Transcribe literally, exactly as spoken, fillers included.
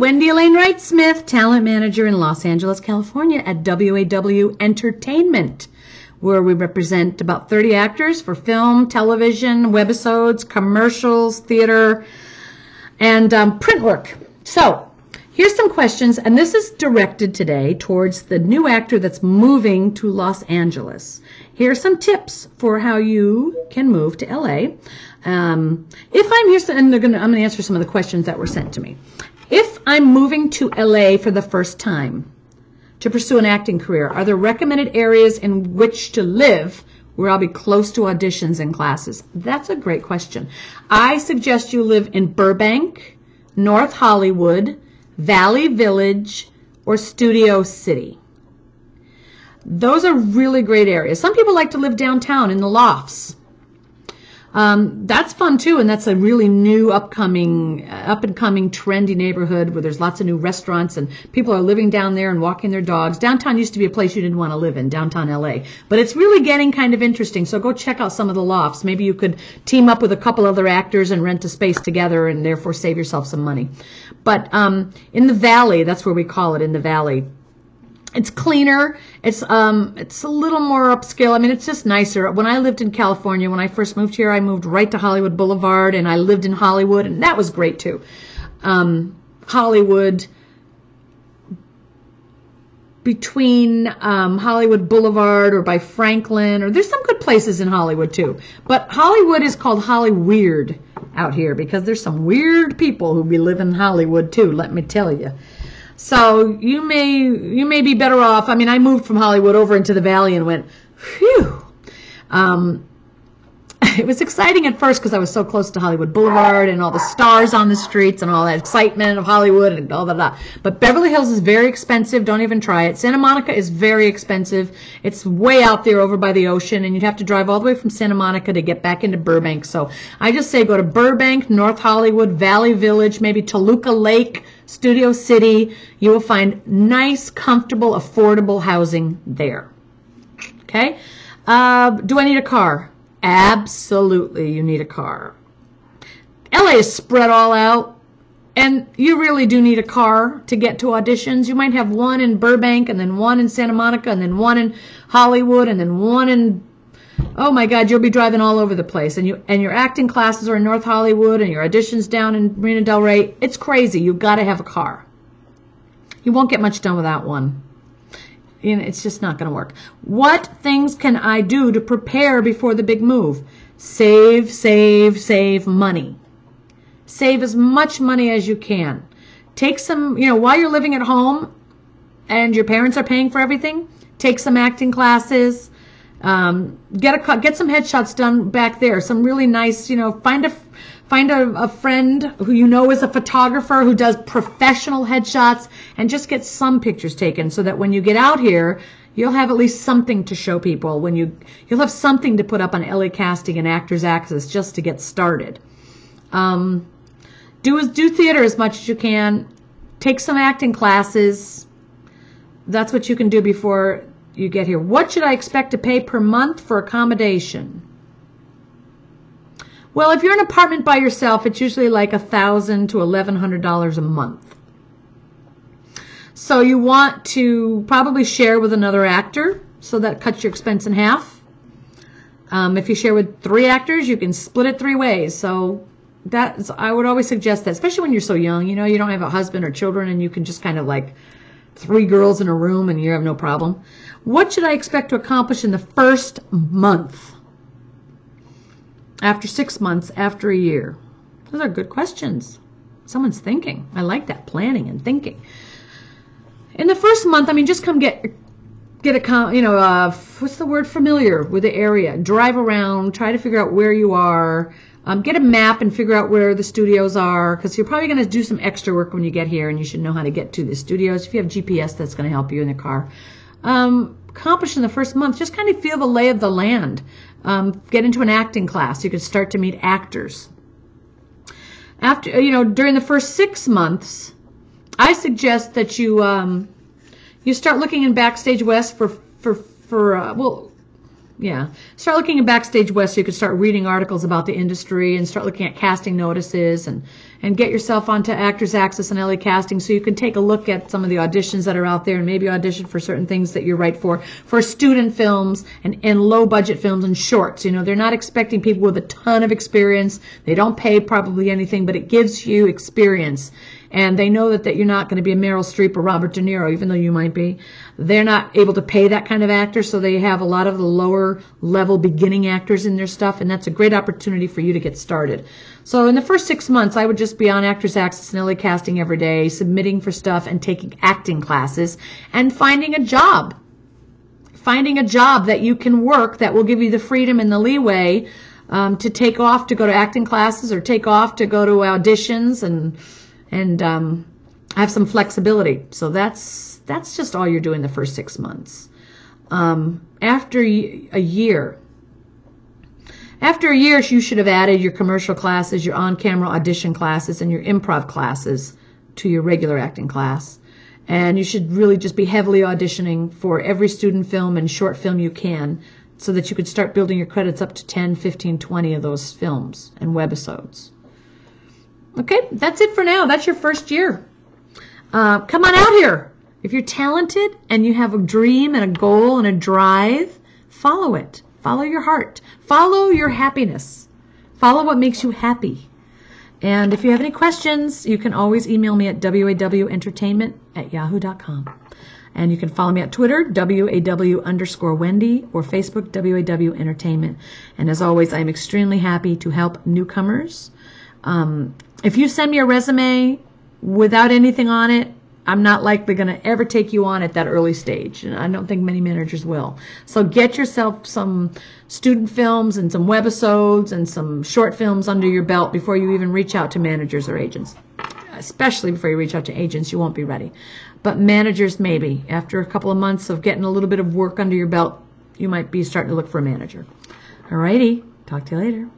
Wendy Elaine Wright Smith, talent manager in Los Angeles, California at W A W Entertainment, where we represent about thirty actors for film, television, webisodes, commercials, theater, and um, print work. So here's some questions, and this is directed today towards the new actor that's moving to Los Angeles. Here are some tips for how you can move to L A. Um, if I'm here, and they're gonna, I'm going to answer some of the questions that were sent to me. If I'm moving to L A for the first time to pursue an acting career, are there recommended areas in which to live where I'll be close to auditions and classes? That's a great question. I suggest you live in Burbank, North Hollywood, Valley Village, or Studio City. Those are really great areas. Some people like to live downtown in the lofts. Um, that's fun too, and that's a really new upcoming, uh, up and coming trendy neighborhood where there's lots of new restaurants and people are living down there and walking their dogs. Downtown used to be a place you didn't want to live in, downtown L A, but it's really getting kind of interesting, so go check out some of the lofts. Maybe you could team up with a couple other actors and rent a space together and therefore save yourself some money. But um, in the Valley, that's where we call it, in the Valley. It's cleaner. It's um, it's a little more upscale. I mean, it's just nicer. When I lived in California, when I first moved here, I moved right to Hollywood Boulevard, and I lived in Hollywood, and that was great too. Um, Hollywood, between um, Hollywood Boulevard or by Franklin, or there's some good places in Hollywood too. But Hollywood is called Hollyweird out here because there's some weird people who be living in Hollywood too. Let me tell you. So you may you may be better off. I mean, I moved from Hollywood over into the Valley and went, whew. Um, it was exciting at first because I was so close to Hollywood Boulevard and all the stars on the streets and all that excitement of Hollywood and all that. But Beverly Hills is very expensive. Don't even try it. Santa Monica is very expensive. It's way out there over by the ocean, and you'd have to drive all the way from Santa Monica to get back into Burbank. So I just say go to Burbank, North Hollywood, Valley Village, maybe Toluca Lake, Studio City. You will find nice, comfortable, affordable housing there. Okay? Uh, do I need a car? Absolutely, you need a car. L A is spread all out, and you really do need a car to get to auditions. You might have one in Burbank, and then one in Santa Monica, and then one in Hollywood, and then one in... Oh my God, you'll be driving all over the place, and you and your acting classes are in North Hollywood, and your auditions down in Marina Del Rey. It's crazy. You've got to have a car. You won't get much done without one. You know, it's just not going to work. What things can I do to prepare before the big move? Save, save, save money. Save as much money as you can. Take some, you know, while you're living at home and your parents are paying for everything, take some acting classes. Um, get a get some headshots done back there. Some really nice, you know, find a find a, a friend who you know is a photographer who does professional headshots, and just get some pictures taken so that when you get out here, you'll have at least something to show people. When you you'll have something to put up on L A Casting and Actors Access just to get started. Um, do do theater as much as you can. Take some acting classes. That's what you can do before you get here. What should I expect to pay per month for accommodation? Well, if you're in an apartment by yourself, it's usually like a thousand to eleven hundred dollars a month. So you want to probably share with another actor, so that cuts your expense in half. Um, if you share with three actors, you can split it three ways. So that's, I would always suggest that, especially when you're so young. You know, you don't have a husband or children, and you can just kind of like three girls in a room and you have no problem. What should I expect to accomplish in the first month, after six months, after a year? Those are good questions. Someone's thinking. I like that, planning and thinking. In the first month, I mean, just come get, get a, you know, uh, what's the word, familiar with the area. Drive around, try to figure out where you are. Um, get a map and figure out where the studios are, because you're probably going to do some extra work when you get here, and you should know how to get to the studios. If you have G P S, that's going to help you in the car. Um, accomplish in the first month, just kind of feel the lay of the land. Um, get into an acting class. You could start to meet actors. After, you know, during the first six months, I suggest that you um, you start looking in Backstage West for for for uh, well. Yeah. Start looking at Backstage West so you can start reading articles about the industry and start looking at casting notices and, and get yourself onto Actors Access and L A Casting so you can take a look at some of the auditions that are out there and maybe audition for certain things that you're right for, for student films and, and low-budget films and shorts. You know, they're not expecting people with a ton of experience. They don't pay probably anything, but it gives you experience. And they know that, that you're not going to be a Meryl Streep or Robert De Niro, even though you might be. They're not able to pay that kind of actor, so they have a lot of the lower-level beginning actors in their stuff, and that's a great opportunity for you to get started. So in the first six months, I would just be on Actors Access and L A Casting every day, submitting for stuff and taking acting classes and finding a job. Finding a job that you can work that will give you the freedom and the leeway um, to take off to go to acting classes or take off to go to auditions and... and um, have some flexibility. So that's that's just all you're doing the first six months. Um, after a year, after a year, you should have added your commercial classes, your on-camera audition classes, and your improv classes to your regular acting class. And you should really just be heavily auditioning for every student film and short film you can, so that you could start building your credits up to ten, fifteen, twenty of those films and webisodes. Okay, that's it for now. That's your first year. Uh, come on out here. If you're talented and you have a dream and a goal and a drive, follow it. Follow your heart. Follow your happiness. Follow what makes you happy. And if you have any questions, you can always email me at W A W entertainment at yahoo dot com. And you can follow me at Twitter, W A W underscore Wendy, or Facebook, W A W Entertainment. And as always, I'm extremely happy to help newcomers. Um, if you send me a resume without anything on it, I'm not likely going to ever take you on at that early stage, and I don't think many managers will. So get yourself some student films and some webisodes and some short films under your belt before you even reach out to managers or agents. Especially before you reach out to agents, you won't be ready. But managers, maybe. After a couple of months of getting a little bit of work under your belt, you might be starting to look for a manager. All righty. Talk to you later.